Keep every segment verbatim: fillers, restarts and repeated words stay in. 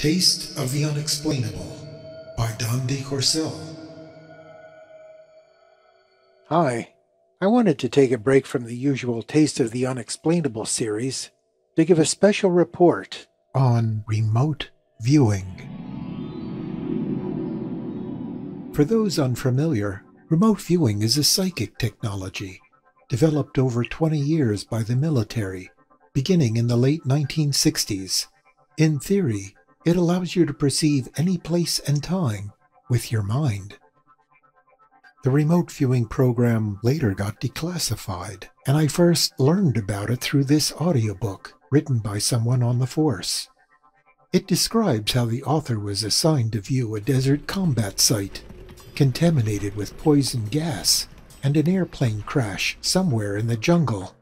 Taste of the Unexplainable by Don DeCourcelle. Hi, I wanted to take a break from the usual Taste of the Unexplainable series to give a special report on remote viewing. For those unfamiliar, remote viewing is a psychic technology developed over twenty years by the military, beginning in the late nineteen sixties. In theory, it allows you to perceive any place and time with your mind. The remote viewing program later got declassified, and I first learned about it through this audiobook written by someone on the force. It describes how the author was assigned to view a desert combat site, contaminated with poison gas, and an airplane crash somewhere in the jungle.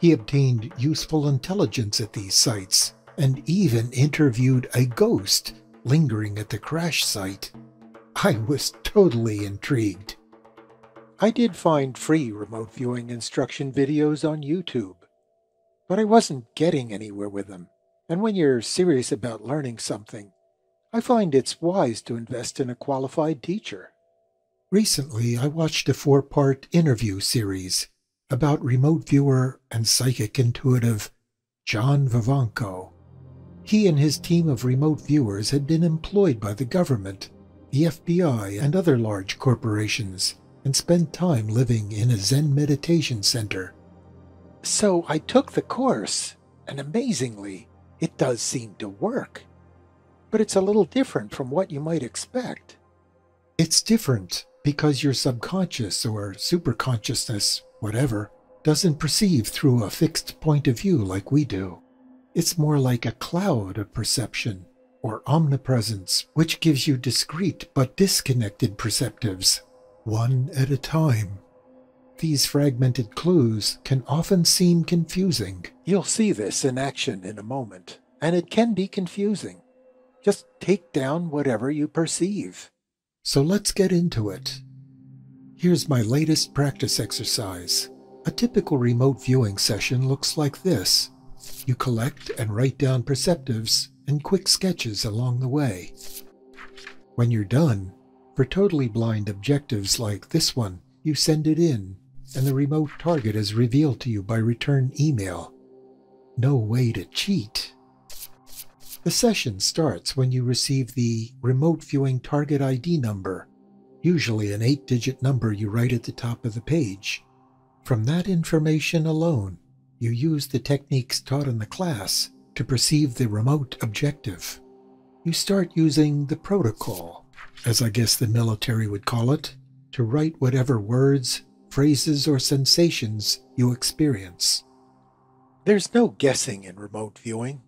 He obtained useful intelligence at these sites, and even interviewed a ghost lingering at the crash site. I was totally intrigued. I did find free remote viewing instruction videos on YouTube, but I wasn't getting anywhere with them. And when you're serious about learning something, I find it's wise to invest in a qualified teacher. Recently, I watched a four-part interview series about remote viewer and psychic intuitive John Vivanco. He and his team of remote viewers had been employed by the government, the F B I, and other large corporations, and spent time living in a Zen meditation center. So I took the course, and amazingly, it does seem to work. But it's a little different from what you might expect. It's different because your subconscious or superconsciousness, whatever, doesn't perceive through a fixed point of view like we do. It's more like a cloud of perception, or omnipresence, which gives you discrete but disconnected perceptives, one at a time. These fragmented clues can often seem confusing. You'll see this in action in a moment, and it can be confusing. Just take down whatever you perceive. So let's get into it. Here's my latest practice exercise. A typical remote viewing session looks like this. You collect and write down perceptives and quick sketches along the way. When you're done, for totally blind objectives like this one, you send it in, and the remote target is revealed to you by return email. No way to cheat. The session starts when you receive the remote viewing target I D number, usually an eight-digit number you write at the top of the page. From that information alone, you use the techniques taught in the class to perceive the remote objective. You start using the protocol, as I guess the military would call it, to write whatever words, phrases, or sensations you experience. There's no guessing in remote viewing.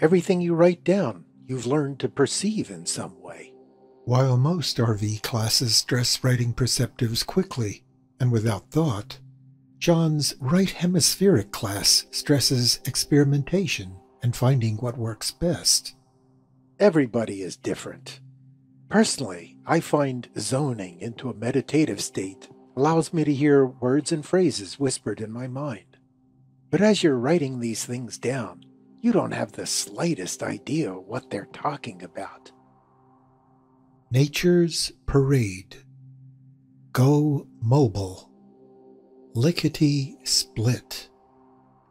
Everything you write down, you've learned to perceive in some way. While most R V classes stress writing perceptives quickly and without thought, John's right hemispheric class stresses experimentation and finding what works best. Everybody is different. Personally, I find zoning into a meditative state allows me to hear words and phrases whispered in my mind. But as you're writing these things down, you don't have the slightest idea what they're talking about. Nature's Parade. Go Mobile. Lickety-split.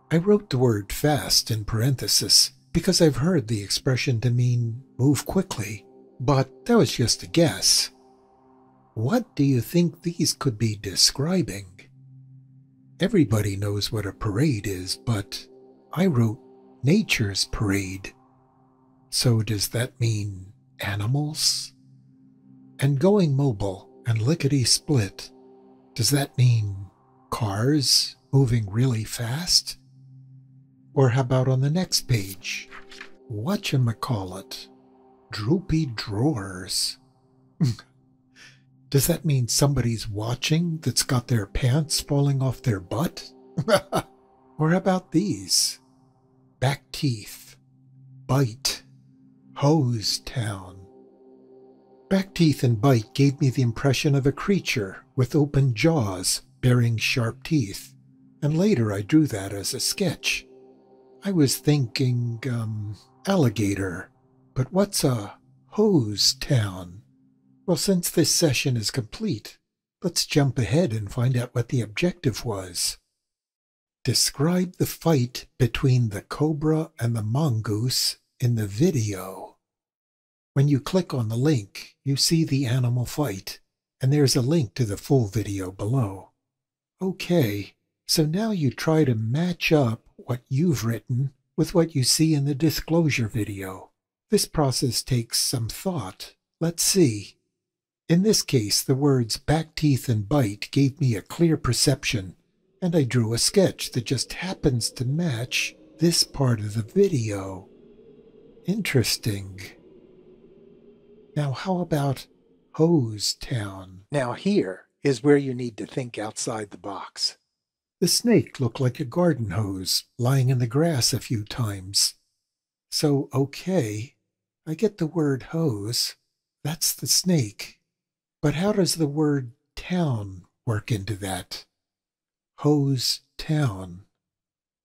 I wrote the word fast in parenthesis because I've heard the expression to mean move quickly, but that was just a guess. What do you think these could be describing? Everybody knows what a parade is, but I wrote nature's parade. So does that mean animals? And going mobile and lickety-split, does that mean cars moving really fast? Or how about on the next page? Whatchamacallit? Droopy drawers. Does that mean somebody's watching that's got their pants falling off their butt? Or how about these? Back teeth. Bite. Hose town. Back teeth and bite gave me the impression of a creature with open jaws, bearing sharp teeth, and later I drew that as a sketch. I was thinking, um, alligator, But what's a hose town? Well, since this session is complete, let's jump ahead and find out what the objective was. Describe the fight between the cobra and the mongoose in the video. When you click on the link, you see the animal fight, and there's a link to the full video below. Okay, so now you try to match up what you've written with what you see in the disclosure video. This process takes some thought. Let's see. In this case, the words back teeth and bite gave me a clear perception, and I drew a sketch that just happens to match this part of the video. Interesting. Now how about Hose Town? Now here is where you need to think outside the box. The snake looked like a garden hose, lying in the grass a few times. So, okay, I get the word hose. That's the snake. But how does the word town work into that? Hose Town.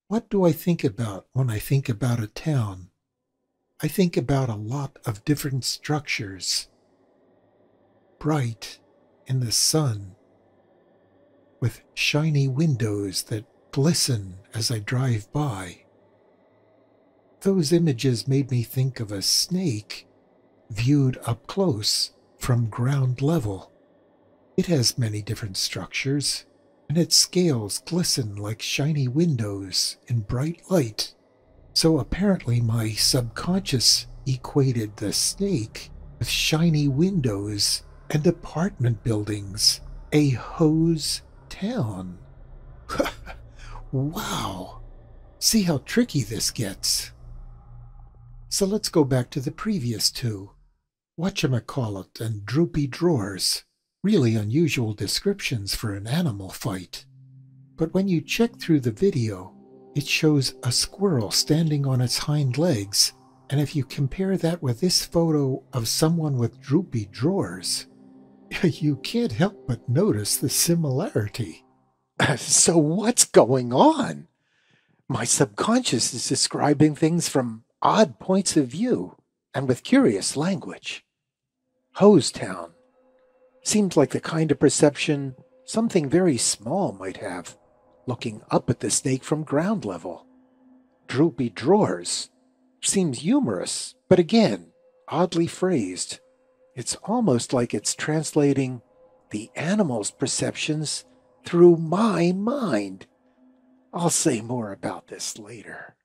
What do I think about when I think about a town? I think about a lot of different structures. Bright in the sun, with shiny windows that glisten as I drive by. Those images made me think of a snake viewed up close from ground level. It has many different structures, and its scales glisten like shiny windows in bright light. So apparently my subconscious equated the snake with shiny windows and apartment buildings, a hose town. Wow! See how tricky this gets. So let's go back to the previous two. Whatchamacallit and droopy drawers. Really unusual descriptions for an animal fight. But when you check through the video, it shows a squirrel standing on its hind legs, and if you compare that with this photo of someone with droopy drawers, you can't help but notice the similarity. So what's going on? My subconscious is describing things from odd points of view and with curious language. Hose Town seemed like the kind of perception something very small might have, looking up at the snake from ground level. Droopy drawers seems humorous, but again, oddly phrased. It's almost like it's translating the animal's perceptions through my mind. I'll say more about this later.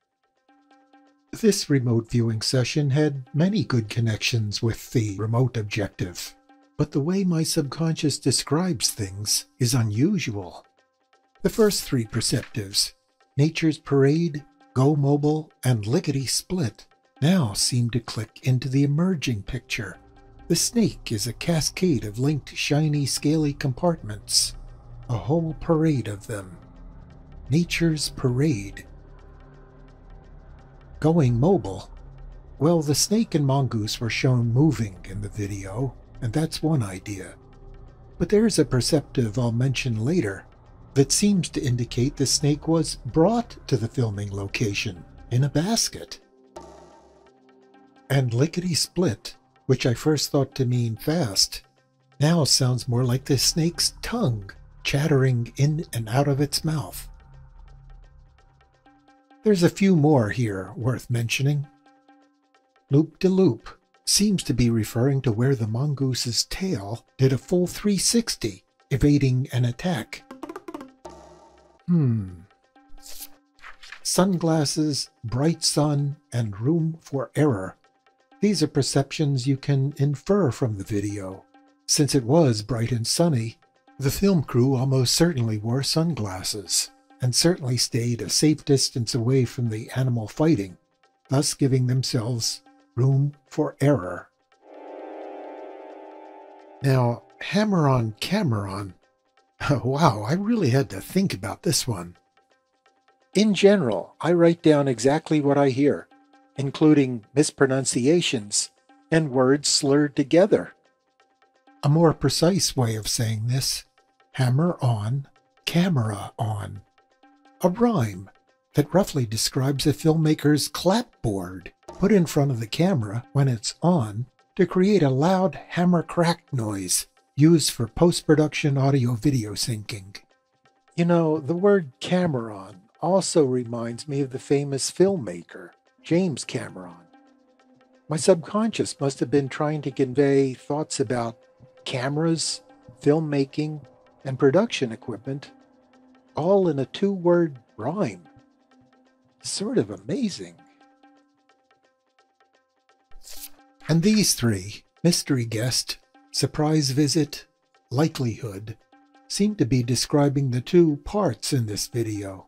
This remote viewing session had many good connections with the remote objective, but the way my subconscious describes things is unusual. The first three perceptives, Nature's Parade, Go Mobile, and Lickety Split, now seem to click into the emerging picture. The snake is a cascade of linked shiny scaly compartments, a whole parade of them. Nature's Parade. Going mobile. Well, the snake and mongoose were shown moving in the video, and that's one idea. But there's a perceptive I'll mention later that seems to indicate the snake was brought to the filming location in a basket. And Lickety Split, which I first thought to mean fast, now sounds more like the snake's tongue chattering in and out of its mouth. There's a few more here worth mentioning. Loop-de-loop seems to be referring to where the mongoose's tail did a full three sixty, evading an attack. Hmm. Sunglasses, bright sun, and room for error. These are perceptions you can infer from the video. Since it was bright and sunny, the film crew almost certainly wore sunglasses, and certainly stayed a safe distance away from the animal fighting, thus giving themselves room for error. Now, Hammer-on Cameron. Wow, I really had to think about this one. In general, I write down exactly what I hear, including mispronunciations and words slurred together. A more precise way of saying this, hammer on, camera on. A rhyme that roughly describes a filmmaker's clapboard. put in front of the camera when it's on to create a loud hammer crack noise used for post-production audio-video syncing. You know, the word Cameron also reminds me of the famous filmmaker, James Cameron. My subconscious must have been trying to convey thoughts about cameras, filmmaking, and production equipment, all in a two-word rhyme. Sort of amazing. And these three, mystery guest, surprise visit, likelihood, seem to be describing the two parts in this video.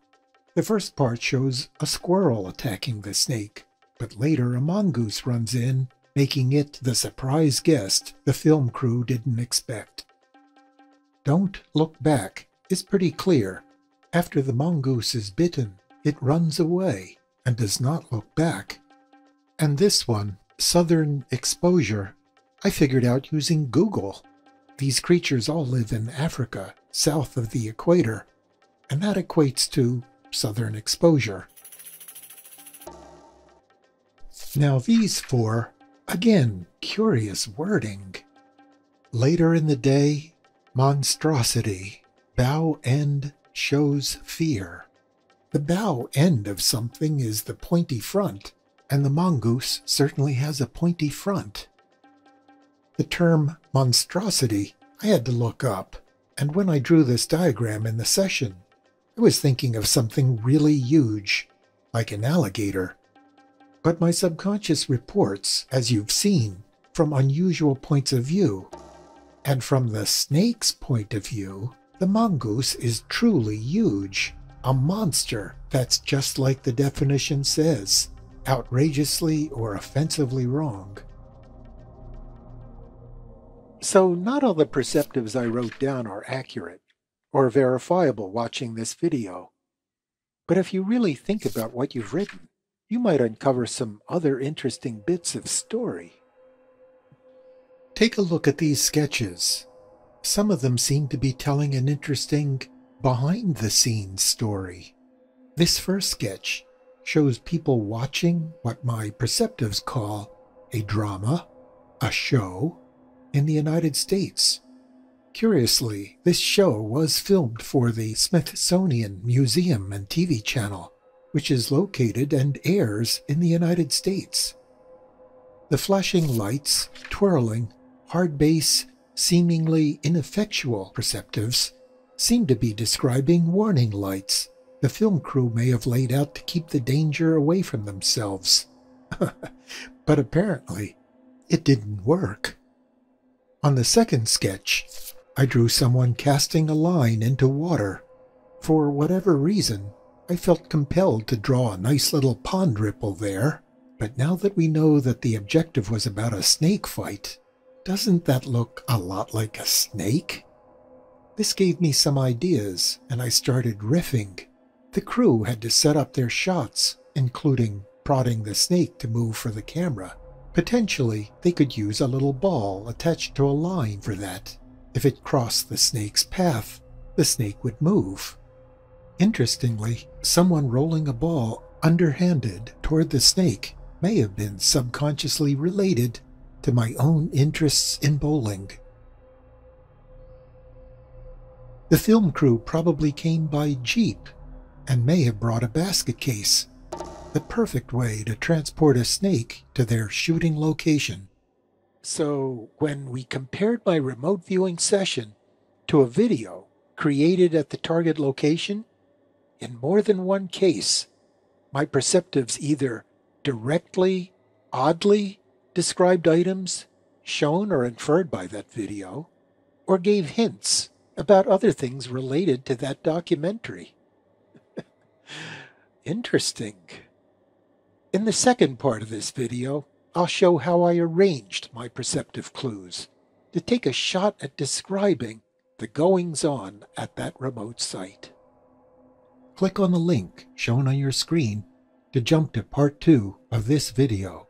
The first part shows a squirrel attacking the snake, but later a mongoose runs in, making it the surprise guest the film crew didn't expect. Don't look back is pretty clear. After the mongoose is bitten, it runs away and does not look back. And this one, southern exposure, I figured out using Google. These creatures all live in Africa, south of the equator, and that equates to southern exposure. Now these four, again, curious wording. Later in the day, monstrosity, bow end shows fear. The bow end of something is the pointy front, and the mongoose certainly has a pointy front. The term monstrosity I had to look up, and when I drew this diagram in the session, I was thinking of something really huge, like an alligator. But my subconscious reports, as you've seen, from unusual points of view. And from the snake's point of view, the mongoose is truly huge, a monster that's just like the definition says, outrageously or offensively wrong. So not all the perceptives I wrote down are accurate or verifiable watching this video. But if you really think about what you've written, you might uncover some other interesting bits of story. Take a look at these sketches. Some of them seem to be telling an interesting behind-the-scenes story. This first sketch shows people watching what my perceptives call a drama, a show, in the United States. Curiously, this show was filmed for the Smithsonian Museum and T V channel, which is located and airs in the United States. The flashing lights, twirling, hard bass, seemingly ineffectual perceptives seem to be describing warning lights the film crew may have laid out to keep the danger away from themselves. But apparently, it didn't work. On the second sketch, I drew someone casting a line into water. For whatever reason, I felt compelled to draw a nice little pond ripple there, but now that we know that the objective was about a snake fight, doesn't that look a lot like a snake? This gave me some ideas, and I started riffing. The crew had to set up their shots, including prodding the snake to move for the camera. Potentially, they could use a little ball attached to a line for that. If it crossed the snake's path, the snake would move. Interestingly, someone rolling a ball underhanded toward the snake may have been subconsciously related to my own interests in bowling. The film crew probably came by jeep and may have brought a basket case, the perfect way to transport a snake to their shooting location. So when we compared my remote viewing session to a video created at the target location, in more than one case, my perceptives either directly, oddly described items shown or inferred by that video, or gave hints about other things related to that documentary. Interesting. In the second part of this video, I'll show how I arranged my perceptive clues to take a shot at describing the goings-on at that remote site. Click on the link shown on your screen to jump to part two of this video.